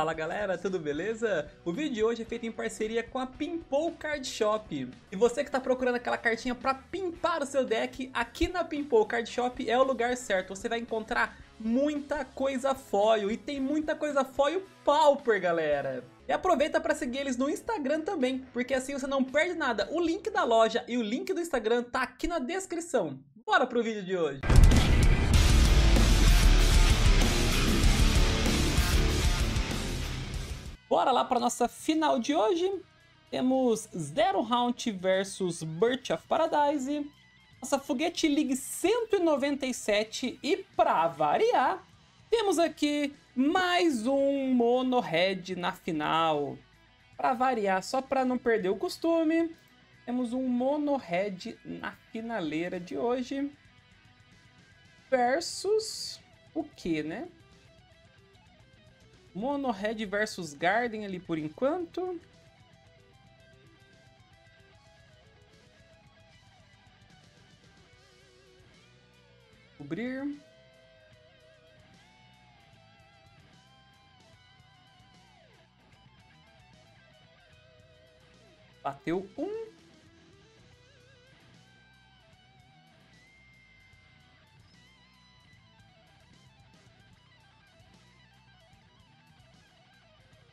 Fala galera, tudo beleza? O vídeo de hoje é feito em parceria com a Pimpou Card Shop. E você que está procurando aquela cartinha para pimpar o seu deck, aqui na Pimpou Card Shop é o lugar certo. Você vai encontrar muita coisa foil e tem muita coisa foil pauper, galera. E aproveita para seguir eles no Instagram também, porque assim você não perde nada. O link da loja e o link do Instagram tá aqui na descrição. Bora pro vídeo de hoje! Bora lá para nossa final de hoje. Temos Zero Hound versus Birch of Paradise. Nossa Foguete League 197 e, para variar, temos aqui mais um Mono Red na final. Para variar, só para não perder o costume, temos um Mono Red na finaleira de hoje. Versus o que, né? Mono Red versus Garden ali por enquanto. Cobrir. Bateu um.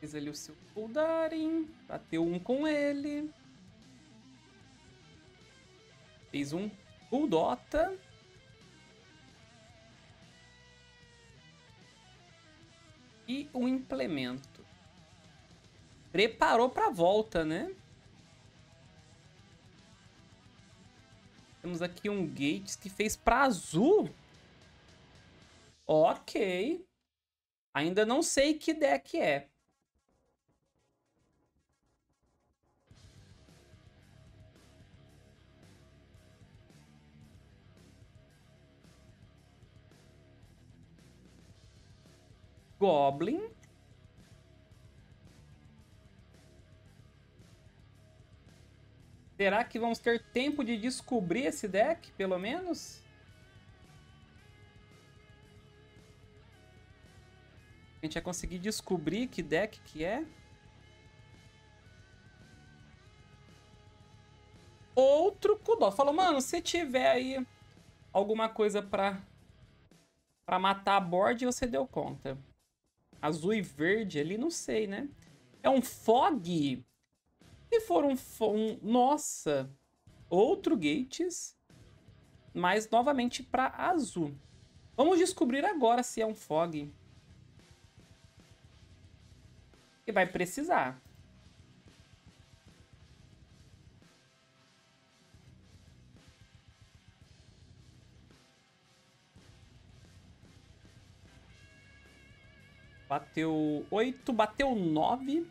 Fez ali o seu Foldarim, bateu um com ele, fez um Kuldotha, e um Implemento. Preparou pra volta, né? Temos aqui um Gates que fez pra azul. Ok. Ainda não sei que deck é. Goblin. Será que vamos ter tempo de descobrir esse deck, pelo menos? A gente vai conseguir descobrir que deck que é. Outro Kuldotha. Falou, mano, se tiver aí alguma coisa pra matar a board, você deu conta. Azul e verde ali, não sei, né? É um Fog? Se for um nossa! Outro Gates. Mas novamente para azul. Vamos descobrir agora se é um Fog. E vai precisar. Bateu 8, bateu 9.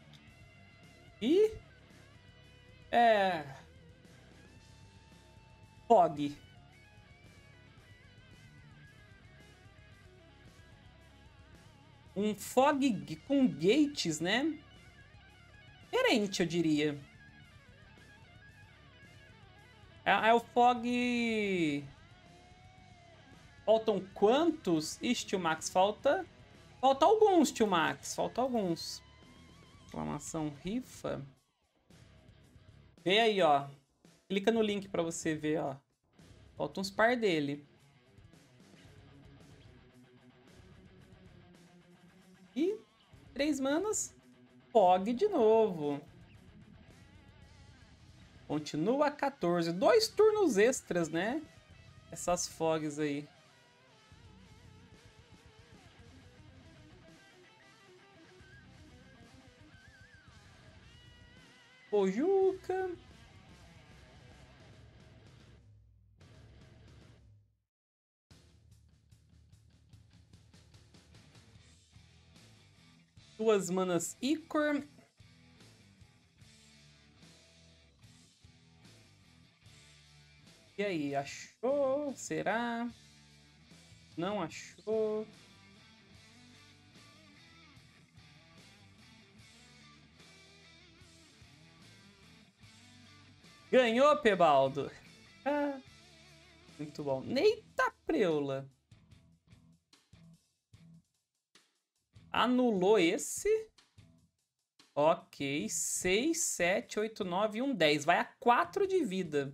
E... Fog. Um Fog com Gates, né? Diferente, eu diria. É o Fog... Faltam quantos? Ixi, tio Max, falta... Falta alguns, tio Max. Falta alguns. Exclamação rifa. Vê aí, ó. Clica no link pra você ver, ó. Falta uns par dele. E 3 manas. Fog de novo. Continua 14. 2 turnos extras, né? Essas fogs aí. Pojuca. Duas manas Ichor. E aí, achou? Será? Não achou? Ganhou, Pebaldo! Muito bom. Eita preula! Anulou esse. Ok, 6, 7, 8, 9, 1, 10. Vai a 4 de vida.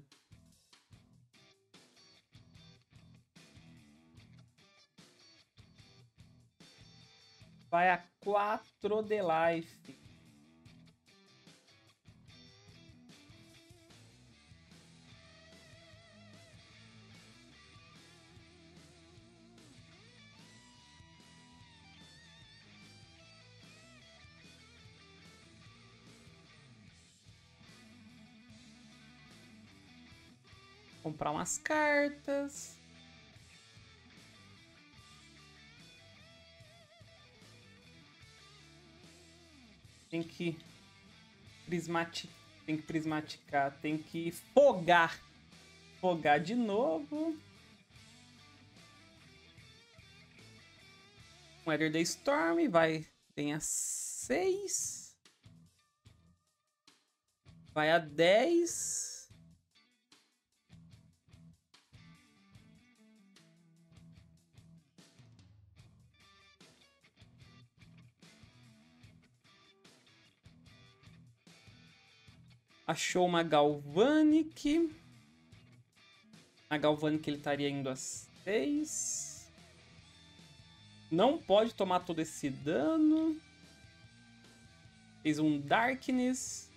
Vai a 4 de life. Comprar umas cartas. Tem que prismaticar, tem que fogar. Fogar de novo. Weather Day Storm vai, tem a 6. Vai a 10. Achou uma Galvanic. A Galvanic ele estaria indo a 6. Não pode tomar todo esse dano. Fez um Darkness.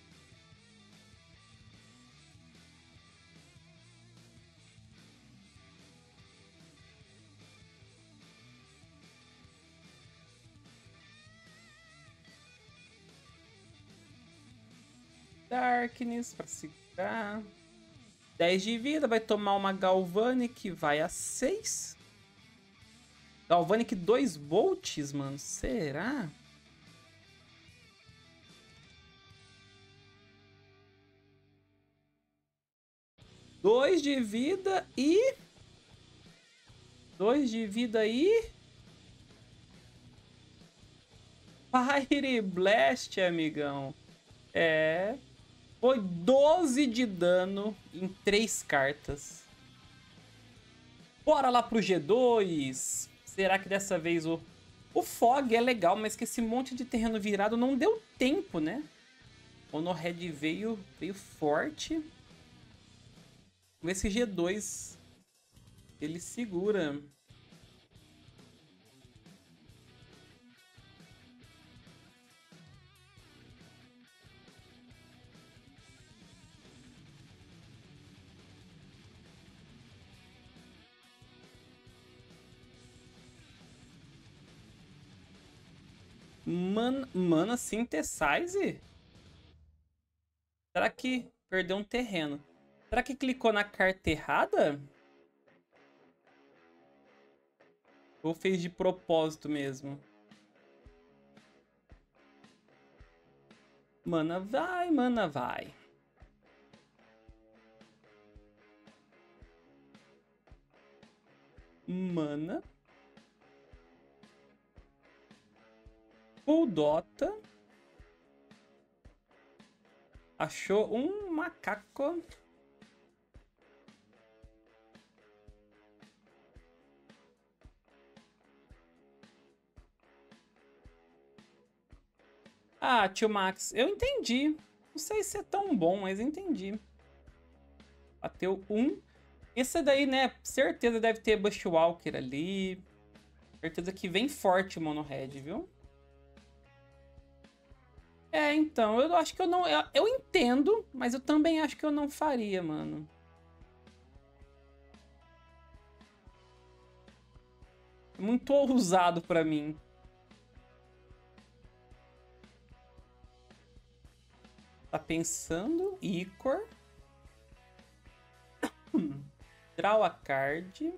Darkness para segurar. 10 de vida, vai tomar uma Galvanic, vai a 6. Galvanic 2 volts, mano, será? Dois de vida e... 2 de vida e... Fire Blast, amigão. É... Foi 12 de dano em 3 cartas. Bora lá pro G2. Será que dessa vez o Fog é legal, mas que esse monte de terreno virado não deu tempo, né? O Mono Red veio forte. Vamos ver se G2 ele segura. Mana Synthesize? Será que perdeu um terreno? Será que clicou na carta errada? Ou fez de propósito mesmo? Mana vai, mana vai. Mana... Kuldotha. Achou um macaco. Ah, tio Max, eu entendi. Não sei se é tão bom, mas entendi. Bateu um. Esse daí, né? Certeza deve ter Bushwalker ali. Certeza que vem forte o Mono Red, viu? É, então, eu acho que eu não... Eu entendo, mas eu também acho que eu não faria, mano. Muito ousado pra mim. Tá pensando? Ichor. Draw a card.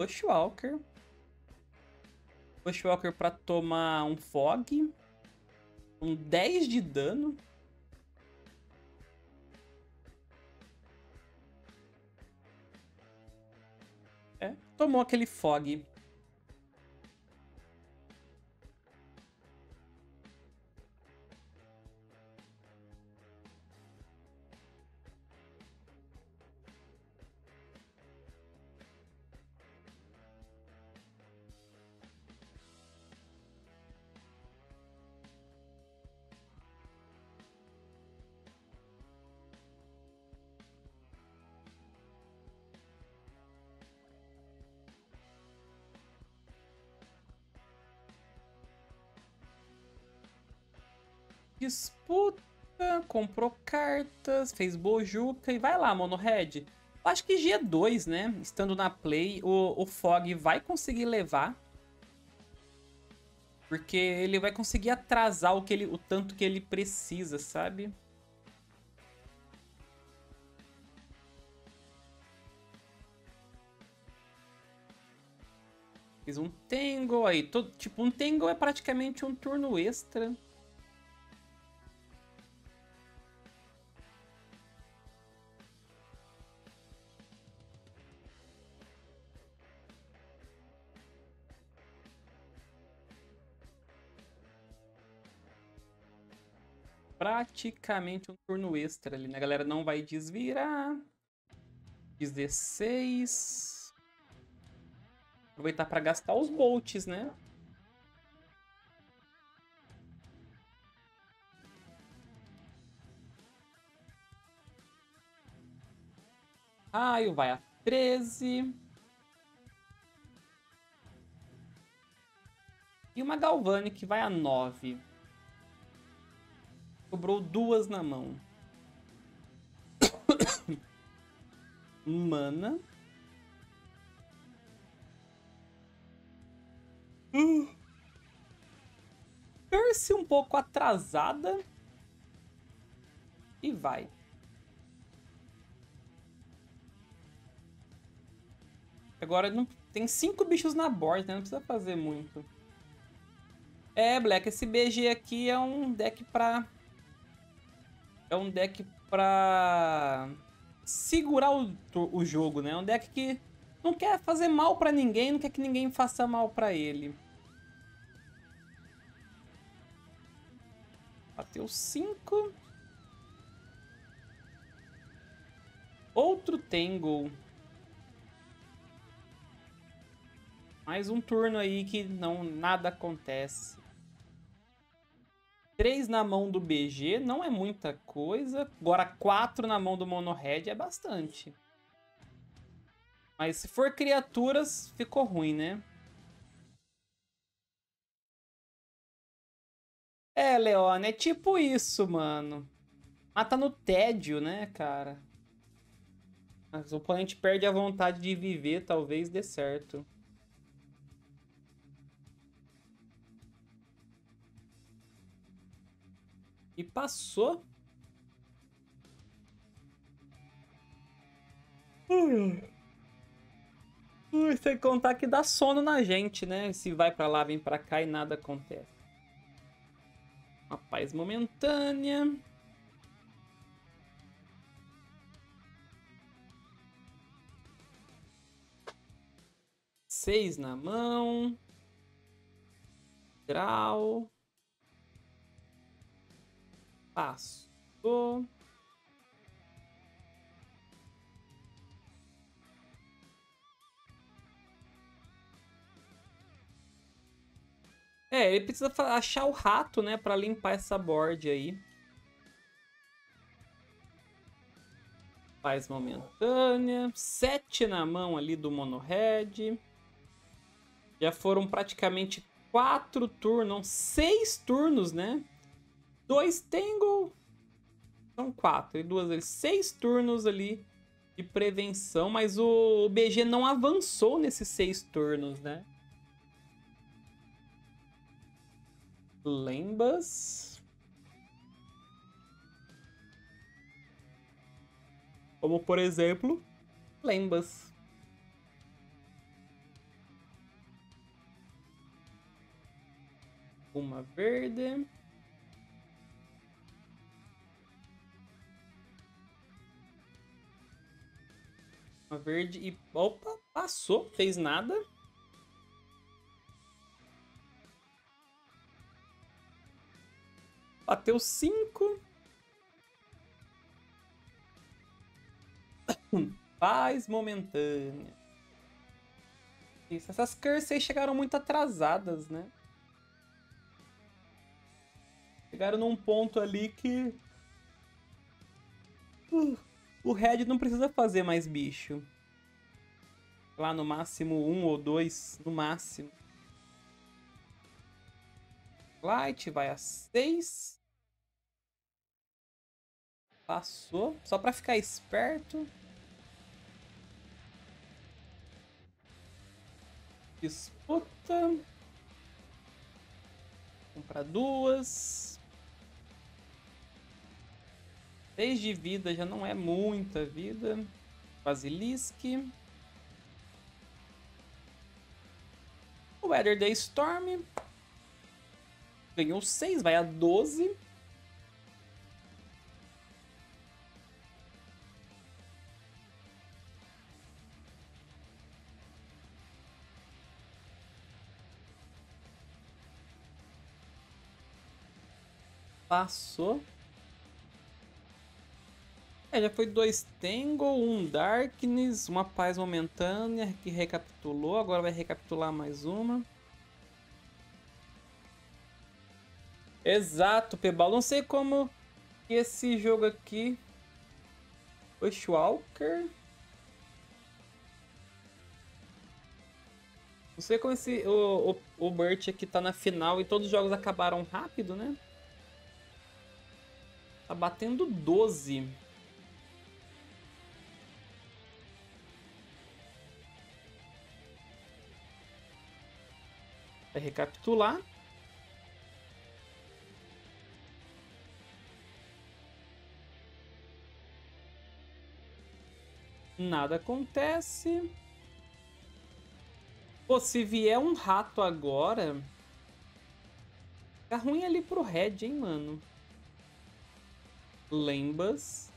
Bushwalker. Bushwalker pra tomar um Fog. Um 10 de dano. É, tomou aquele Fog. Disputa, comprou cartas, fez bojuca e vai lá, Mono Red. Eu acho que G2, né? Estando na play, o Fog vai conseguir levar. Porque ele vai conseguir atrasar o tanto que ele precisa, sabe? Fiz um Tango aí. Tipo, um Tango é praticamente um turno extra. Praticamente um turno extra ali, né? A galera não vai desvirar. 16. Aproveitar para gastar os bolts, né? Raio vai a 13. E uma Galvanic vai a 9. Sobrou duas na mão. Mana. Curse um pouco atrasada. E vai. Agora não... tem 5 bichos na borda, né? Não precisa fazer muito. É, Black, esse BG aqui é um deck pra... é um deck pra segurar o jogo, né? É um deck que não quer fazer mal pra ninguém, não quer que ninguém faça mal pra ele. Bateu 5. Outro Tangle. Mais um turno aí que não, nada acontece. 3 na mão do BG não é muita coisa. Agora 4 na mão do Mono Red é bastante. Mas se for criaturas, ficou ruim, né? É, Leone, é tipo isso, mano. Mata no tédio, né, cara? Mas o oponente perde a vontade de viver, talvez dê certo. E passou. Sem contar que dá sono na gente, né? Se vai pra lá, vem pra cá e nada acontece. Uma paz momentânea. Seis na mão. Draw. Passou. É, ele precisa achar o rato, né, pra limpar essa board aí. Paz momentânea. 7 na mão ali do Mono Red. Já foram praticamente 4 turnos, 6 turnos, né? 2 Tangle, são 4 e 2, 6 turnos ali de prevenção, mas o BG não avançou nesses 6 turnos, né? Lembas. Como, por exemplo, Lembas. Uma verde. Uma verde e... opa, passou, fez nada. Bateu 5. Paz momentânea. Isso, essas curses aí chegaram muito atrasadas, né? Chegaram num ponto ali que... o Red não precisa fazer mais bicho. Lá no máximo 1 ou 2, no máximo. Light vai a 6. Passou. Só pra ficar esperto. Disputa. Comprar duas. 6 de vida já não é muita vida. Basilisk. O Weather Day Storm. Ganhou 6, vai a 12. Passou. É, já foi 2 Tangle, 1 Darkness, uma paz momentânea que recapitulou. Agora vai recapitular mais uma. Exato, Pebaldo. Não sei como esse jogo aqui... Bushwalker. Não sei como esse... O Bert aqui tá na final e todos os jogos acabaram rápido, né? Tá batendo 12. Recapitular. Nada acontece. Pô, se vier um rato agora, tá ruim ali pro Red, hein, mano. Lembas.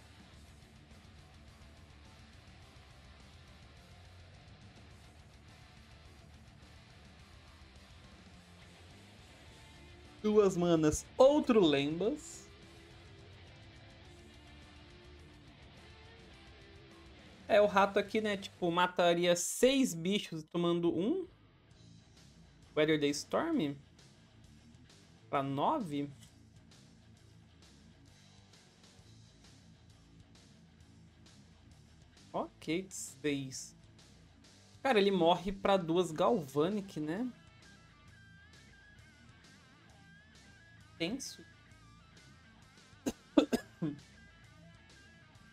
Duas manas, outro Lembas. É, o rato aqui, né? Tipo, mataria 6 bichos tomando 1. Weather Day Storm. Pra 9. Ok, 6. Cara, ele morre pra 2 Galvanic, né? Tenso.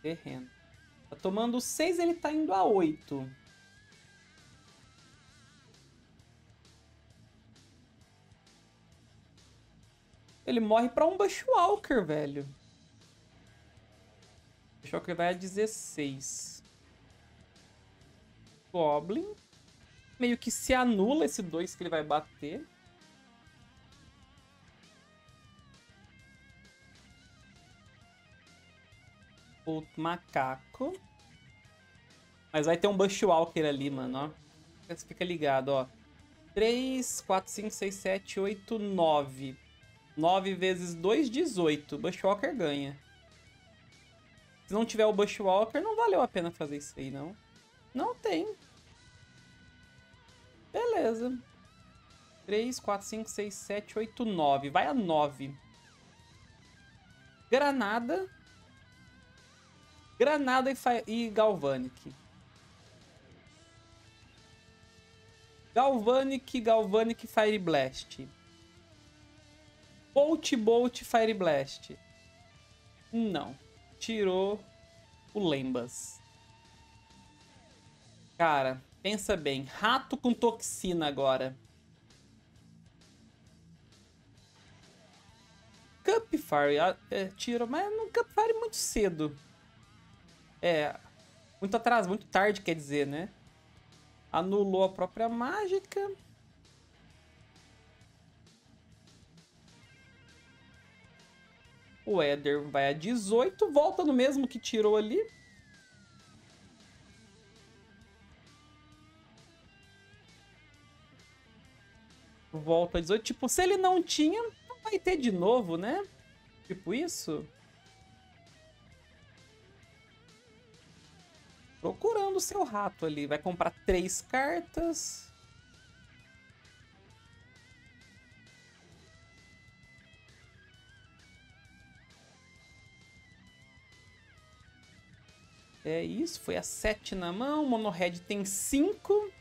Terreno. Tá tomando 6, ele tá indo a 8. Ele morre pra um Bushwalker, velho. O Bushwalker vai a 16. Goblin. Meio que se anula esse 2 que ele vai bater. Outro macaco. Mas vai ter um Bushwalker ali, mano, ó. Fica ligado, ó. 3, 4, 5, 6, 7, 8, 9. 9 vezes 2, 18. Bushwalker ganha. Se não tiver o Bushwalker, não valeu a pena fazer isso aí, não. Não tem. Beleza. 3, 4, 5, 6, 7, 8, 9. Vai a 9. Granada. Granada e Galvanic. Galvanic, Fire Blast. Bolt, Fire Blast. Não. Tirou o Lembas. Cara, pensa bem. Rato com toxina agora. Cupfire. Tirou, mas não Cupfire muito cedo. É, muito atrasado, muito tarde, quer dizer, né? Anulou a própria mágica. O Eder vai a 18, volta no mesmo que tirou ali. Volta a 18, tipo, se ele não tinha, não vai ter de novo, né? Tipo isso. Procurando o seu rato ali. Vai comprar 3 cartas. É isso. Foi a 7 na mão. O Mono Red tem 5.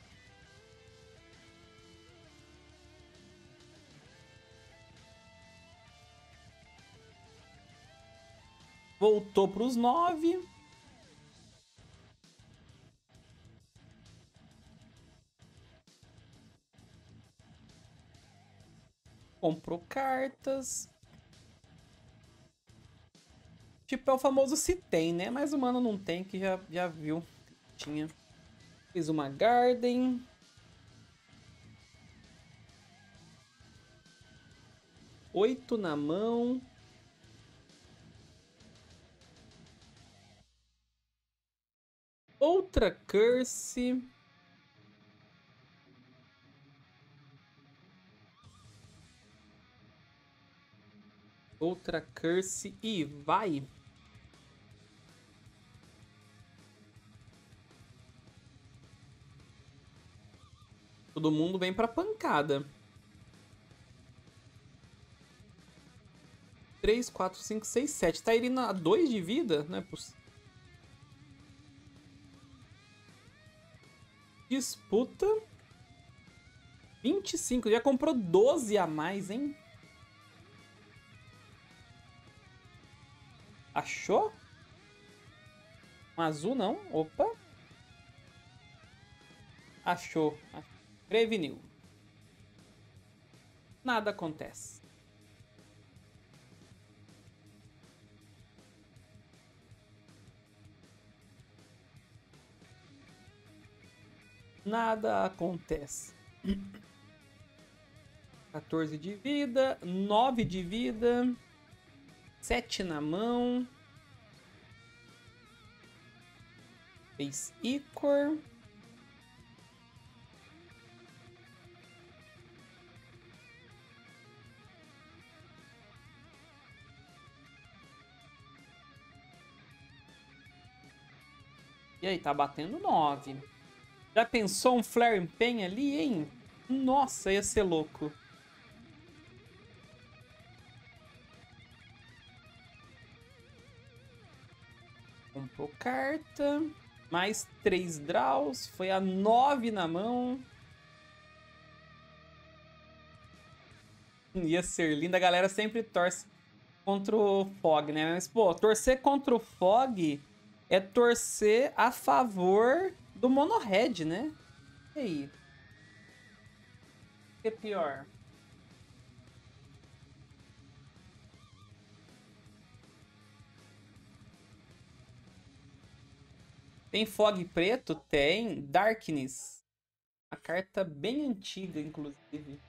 Voltou para os 9. Comprou cartas. Tipo, é o famoso se tem, né? Mas o mano não tem, que já viu. Tinha. Fez uma Garden. Oito na mão. Outra Curse. Outra Curse e vai. Todo mundo vem pra pancada. 3, 4, 5, 6, 7. Tá ele na 2 de vida? Não é possível. Disputa. 25. Já comprou 12 a mais, hein? Achou? Um azul não. Opa. Achou. Preveniu. Nada acontece. Nada acontece. 14 de vida. 9 de vida. 7 na mão. Fez Ichor. E aí, tá batendo 9. Já pensou um Flare em Pen ali, hein? Nossa, ia ser louco. Comprou carta. Mais 3 draws. Foi a 9 na mão. Ia ser lindo. A galera sempre torce contra o Fog, né? Mas, pô, torcer contra o Fog é torcer a favor do Mono Red, né? E aí? O que é pior? Tem Fog preto? Tem. Darkness. Uma carta bem antiga, inclusive.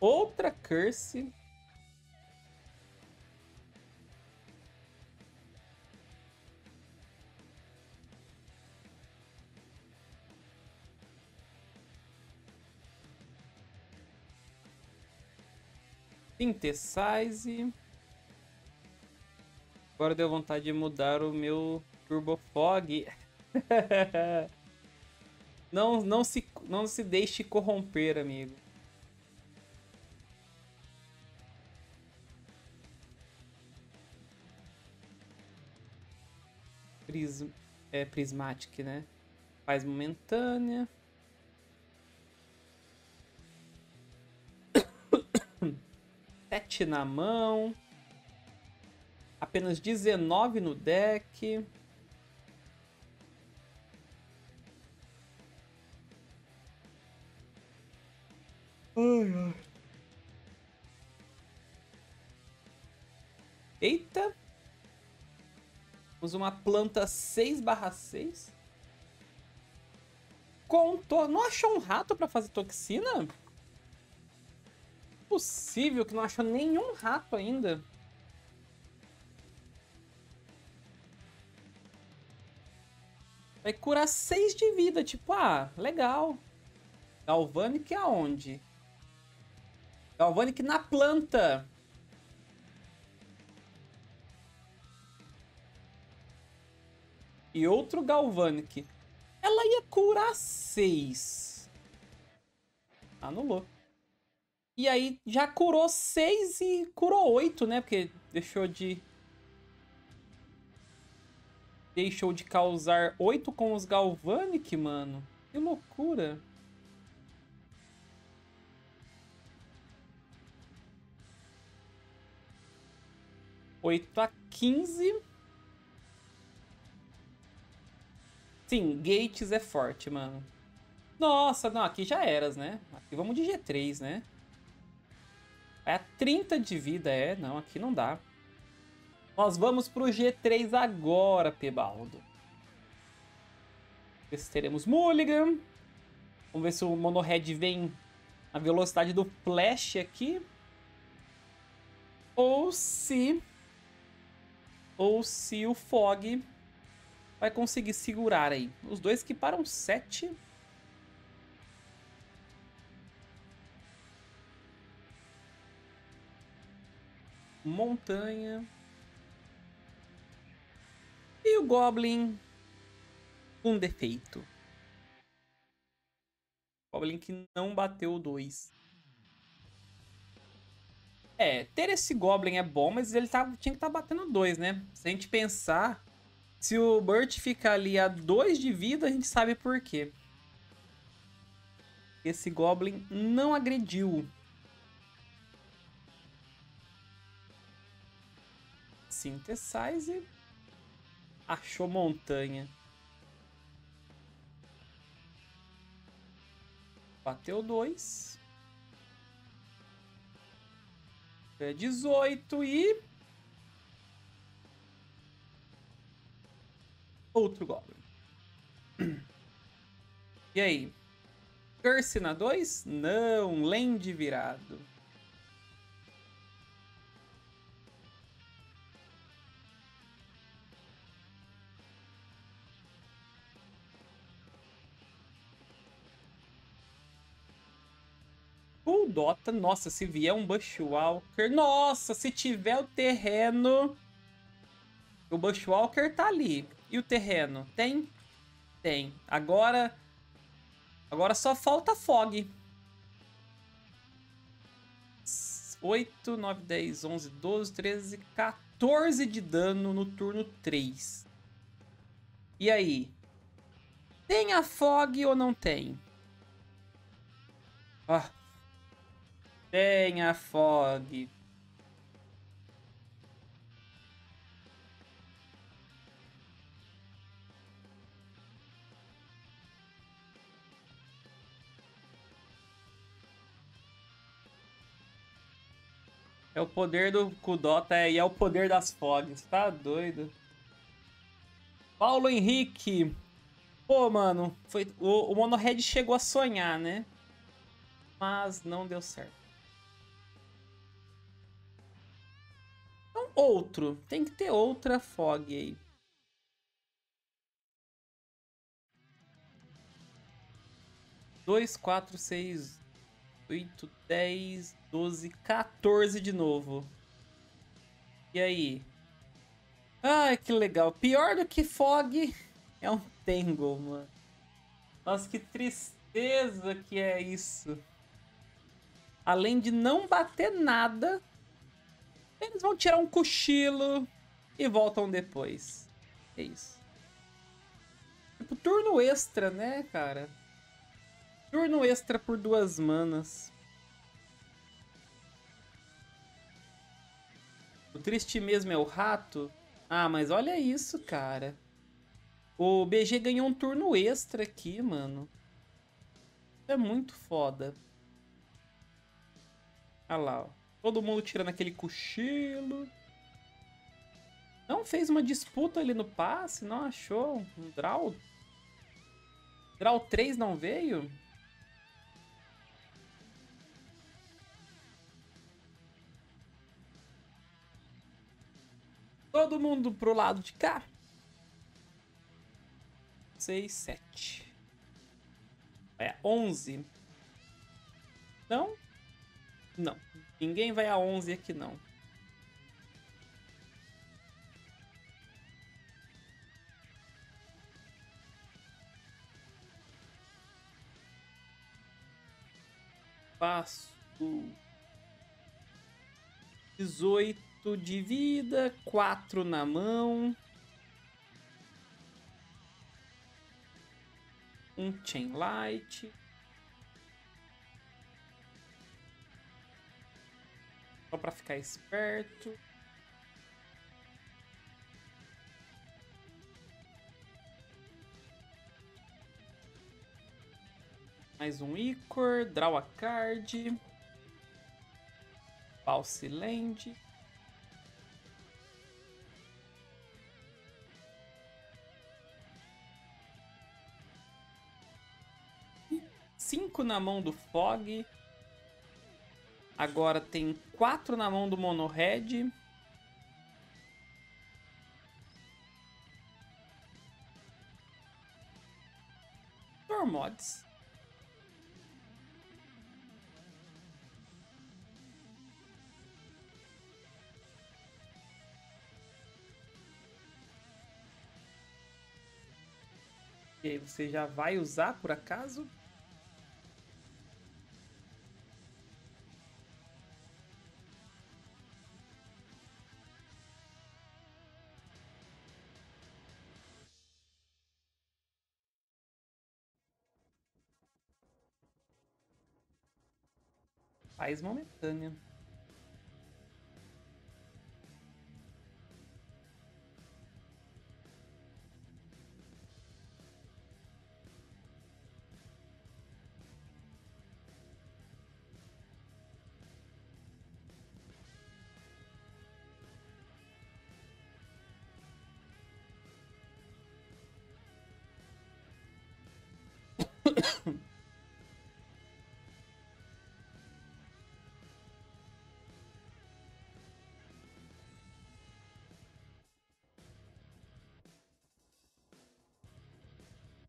Outra Curse. Synthesize. Agora deu vontade de mudar o meu Turbo Fog. não se deixe corromper, amigo. Prismatic, né? Faz momentânea. Na mão, apenas 19 no deck. Eita, temos uma planta 6/6. Contou, não achou um rato para fazer toxina? Possível que não achou nenhum rato ainda. Vai curar 6 de vida, tipo, ah, legal. Galvanic aonde? Galvanic na planta. E outro Galvanic. Ela ia curar 6. Anulou. E aí já curou 6 e curou 8, né? Porque deixou de causar 8 com os Galvanic, mano. Que loucura. 8-15. Sim, Gates é forte, mano. Nossa, não, aqui já eras, né? Aqui vamos de G3, né? É a 30 de vida, é. Não, aqui não dá. Nós vamos pro G3 agora, Pebaldo. Vamos ver se teremos Mulligan. Vamos ver se o Mono Red vem na velocidade do Flash aqui. Ou se o Fog vai conseguir segurar aí. Os dois que param 7. Montanha. E o Goblin com defeito. Goblin que não bateu o 2. É, ter esse Goblin é bom, mas ele tinha que estar batendo 2, né? Se a gente pensar, se o Bert ficar ali a 2 de vida, a gente sabe por quê. Esse Goblin não agrediu. Synthesize. Achou montanha. Bateu 2. É 18 e... outro Goblin. E aí? Curse na 2? Não, land virado. Kuldotha, nossa, se vier um Bushwalker... Nossa, se tiver o terreno... O Bushwalker tá ali. E o terreno? Tem? Tem. Agora só falta Fog. 8, 9, 10, 11, 12, 13, 14 de dano no turno 3. E aí? Tem a Fog ou não tem? Ah... Tem a Fog. É o poder do Kuldotha e é o poder das Fogs. Tá doido. Paulo Henrique. Pô, mano. Foi... O Mono Red chegou a sonhar, né? Mas não deu certo. Outro. Tem que ter outra Fog aí. Dois, 4, 6, 8, 10, 12, 14 de novo. E aí? Ai, que legal. Pior do que Fog é um Tangle, mano. Nossa, que tristeza que é isso. Além de não bater nada... Eles vão tirar um cochilo e voltam depois. É isso. Tipo, turno extra, né, cara? Turno extra por 2 manas. O triste mesmo é o rato? Ah, mas olha isso, cara. O BG ganhou um turno extra aqui, mano. É muito foda. Olha lá, ó. Todo mundo tirando aquele cochilo. Não fez uma disputa ali no passe? Não achou? Um draw? Draw 3 não veio? Todo mundo pro lado de cá. 6, 7. É, 11. Não? Não. Ninguém vai a 11 aqui, não. Passo. 18 de vida, 4 na mão. Um Chain Light. Só pra ficar esperto. Mais um Ichor, draw a card. False Land. E 5 na mão do Fog. Agora tem 4 na mão do Mono Red. Mods. E aí, você já vai usar por acaso? Paz momentânea.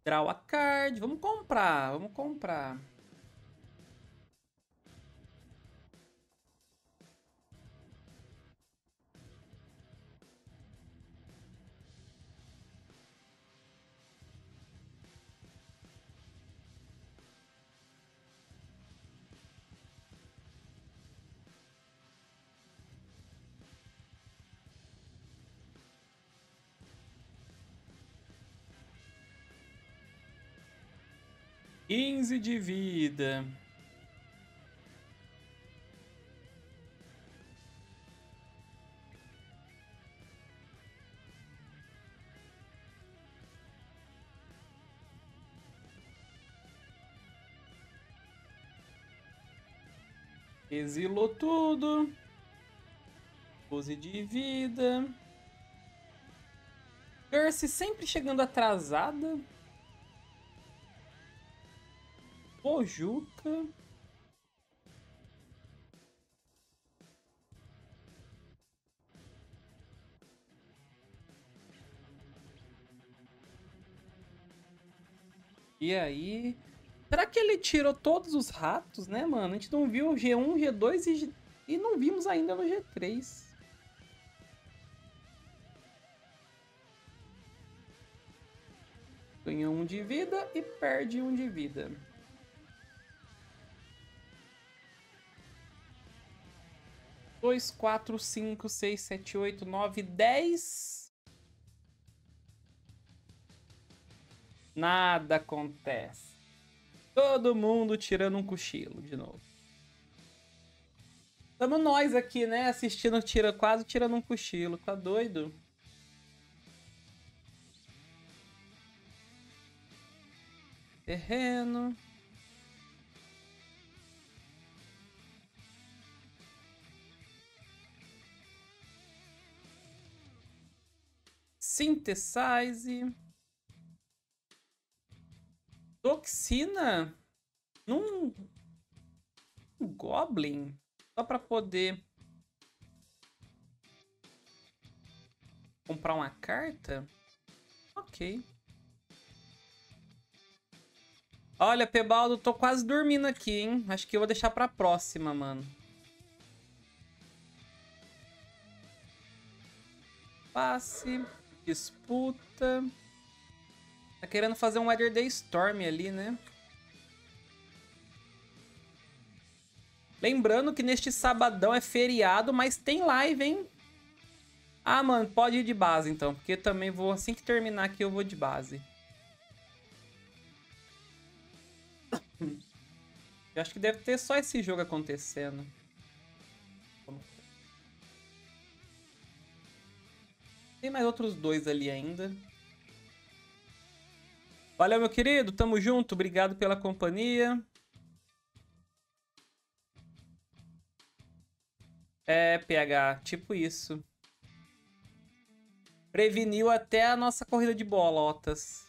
Draw a card, vamos comprar, vamos comprar. Quinze de vida. Exilou tudo. 12 de vida. Curse sempre chegando atrasada. Pojuca. E aí? Será que ele tirou todos os ratos, né, mano? A gente não viu o G1, G2 e não vimos ainda no G3. Ganha 1 de vida e perde 1 de vida. Dois, quatro, cinco, seis, sete, oito, nove, 10. Nada acontece. Todo mundo tirando um cochilo de novo. Estamos nós aqui, né? Assistindo, quase tirando um cochilo. Tá doido? Terreno. Synthesize. Toxina num Goblin. Só para poder comprar uma carta? Ok. Olha, Pebaldo, tô quase dormindo aqui, hein? Acho que eu vou deixar pra próxima, mano. Passe. Disputa. Tá querendo fazer um Weather Day Storm ali, né? Lembrando que neste sabadão é feriado, mas tem live, hein? Ah, mano, pode ir de base então, porque eu também vou, assim que terminar aqui, eu vou de base. Eu acho que deve ter só esse jogo acontecendo. Tem mais outros dois ali ainda. Valeu, meu querido. Tamo junto. Obrigado pela companhia. É, PH, tipo isso. Preveniu até a nossa corrida de bolotas.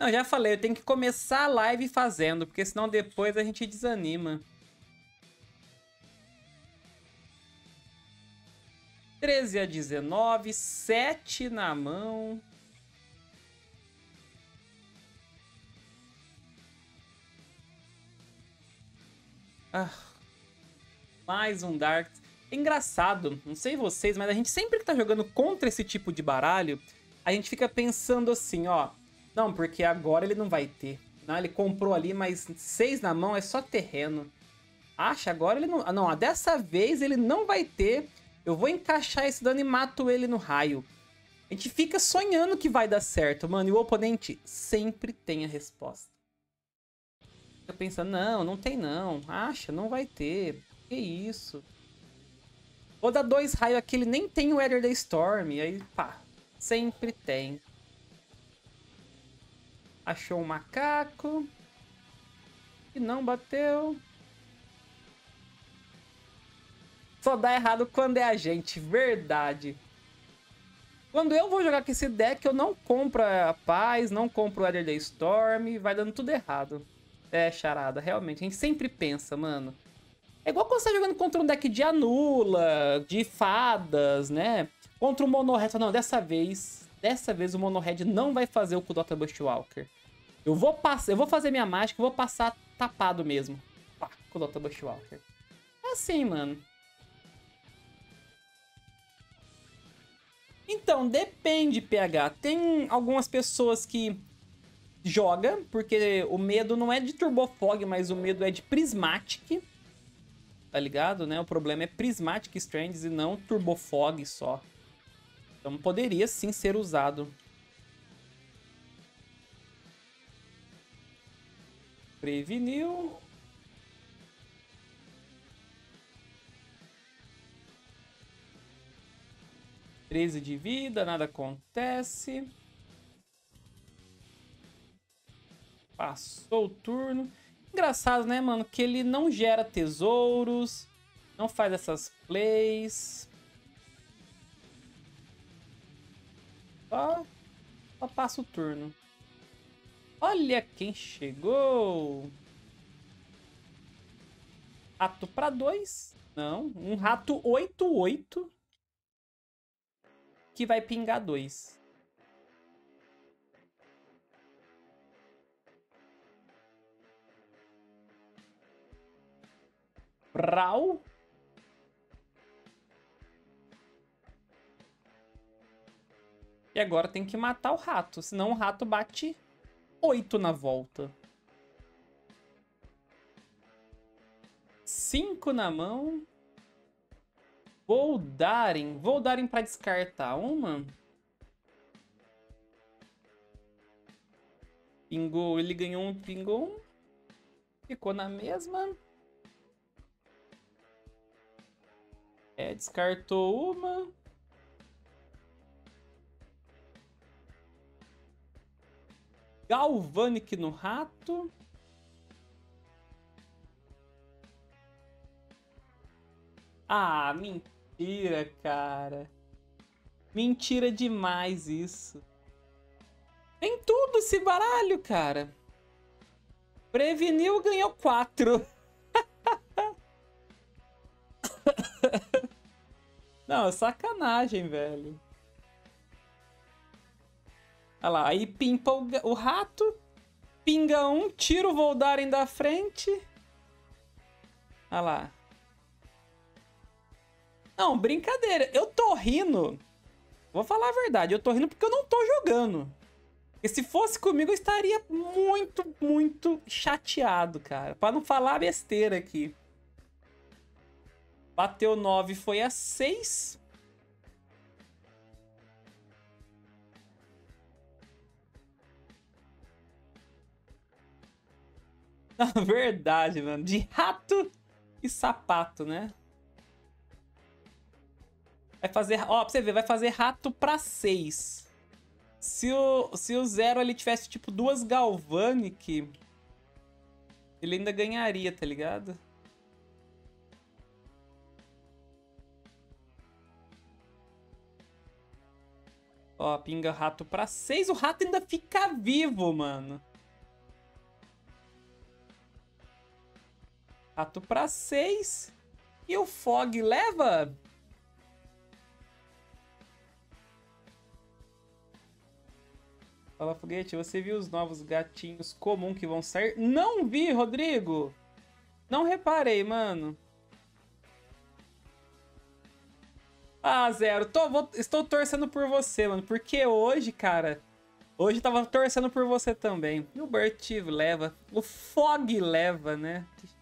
Não, já falei, eu tenho que começar a live fazendo, porque senão depois a gente desanima. 13-19, 7 na mão. Ah, mais um Darkness. É engraçado, não sei vocês, mas a gente sempre que tá jogando contra esse tipo de baralho, a gente fica pensando assim, ó. Não, porque agora ele não vai ter. Não, ele comprou ali, mas 6 na mão é só terreno. Acha, agora ele não... Não, dessa vez ele não vai ter. Eu vou encaixar esse dano e mato ele no raio. A gente fica sonhando que vai dar certo, mano. E o oponente sempre tem a resposta. Fica pensando, não, não tem não. Acha, não vai ter. Que isso? Vou dar 2 raios aqui, ele nem tem o Weather Day Storm. E aí, pá, sempre tem. Achou um macaco. E não bateu. Só dá errado quando é a gente, verdade. Quando eu vou jogar com esse deck, eu não compro a paz, não compro o Weather Day Storm, vai dando tudo errado. É, charada, realmente. A gente sempre pensa, mano. É igual quando você tá jogando contra um deck de anula, de fadas, né? Contra o Mono Red. Não, dessa vez o Mono Red não vai fazer o Kuldotha Bushwalker. Eu vou fazer minha mágica, vou passar tapado mesmo. Pá, Kuldotha Bushwalker. É assim, mano. Então, depende, PH. Tem algumas pessoas que jogam, porque o medo não é de Turbo Fog, mas o medo é de Prismatic. Tá ligado, né? O problema é Prismatic Strands e não Turbo Fog só. Então, poderia sim ser usado. Preveniu. De vida, nada acontece. Passou o turno. Engraçado, né, mano? Que ele não gera tesouros, não faz essas plays. Só passa o turno. Olha quem chegou. Rato para 2. Não, um rato 8-8. Que vai pingar 2. Brau. E agora tem que matar o rato, senão o rato bate 8 na volta. 5 na mão. Voldaren pra descartar uma. Pingou, ele ganhou um, pingou um. Ficou na mesma. É, descartou uma. Galvanic no rato. Ah, mentira. Mentira, cara. Mentira demais isso. Tem tudo esse baralho, cara. Preveniu, ganhou 4. Não, é sacanagem, velho. Olha lá, aí pimpa o rato. Pinga um, tira o Voldaren da frente. Olha lá. Não, brincadeira. Eu tô rindo. Vou falar a verdade. Eu tô rindo porque eu não tô jogando. Porque se fosse comigo, eu estaria muito, muito chateado, cara. Pra não falar besteira aqui. Bateu 9, foi a 6. Na verdade, mano. De rato e sapato, né? Vai fazer... Ó, pra você ver, vai fazer rato pra 6. Se o Zero ele tivesse, tipo, 2 Galvanic, ele ainda ganharia, tá ligado? Ó, pinga rato pra 6. O rato ainda fica vivo, mano. Rato pra 6. E o Fog leva... Fala, Foguete, você viu os novos gatinhos comum que vão sair? Não vi, Rodrigo! Não reparei, mano. Ah, Zero, estou torcendo por você, mano. Porque hoje, cara... Hoje eu tava torcendo por você também. E o Bert leva. O Fog leva, né? Que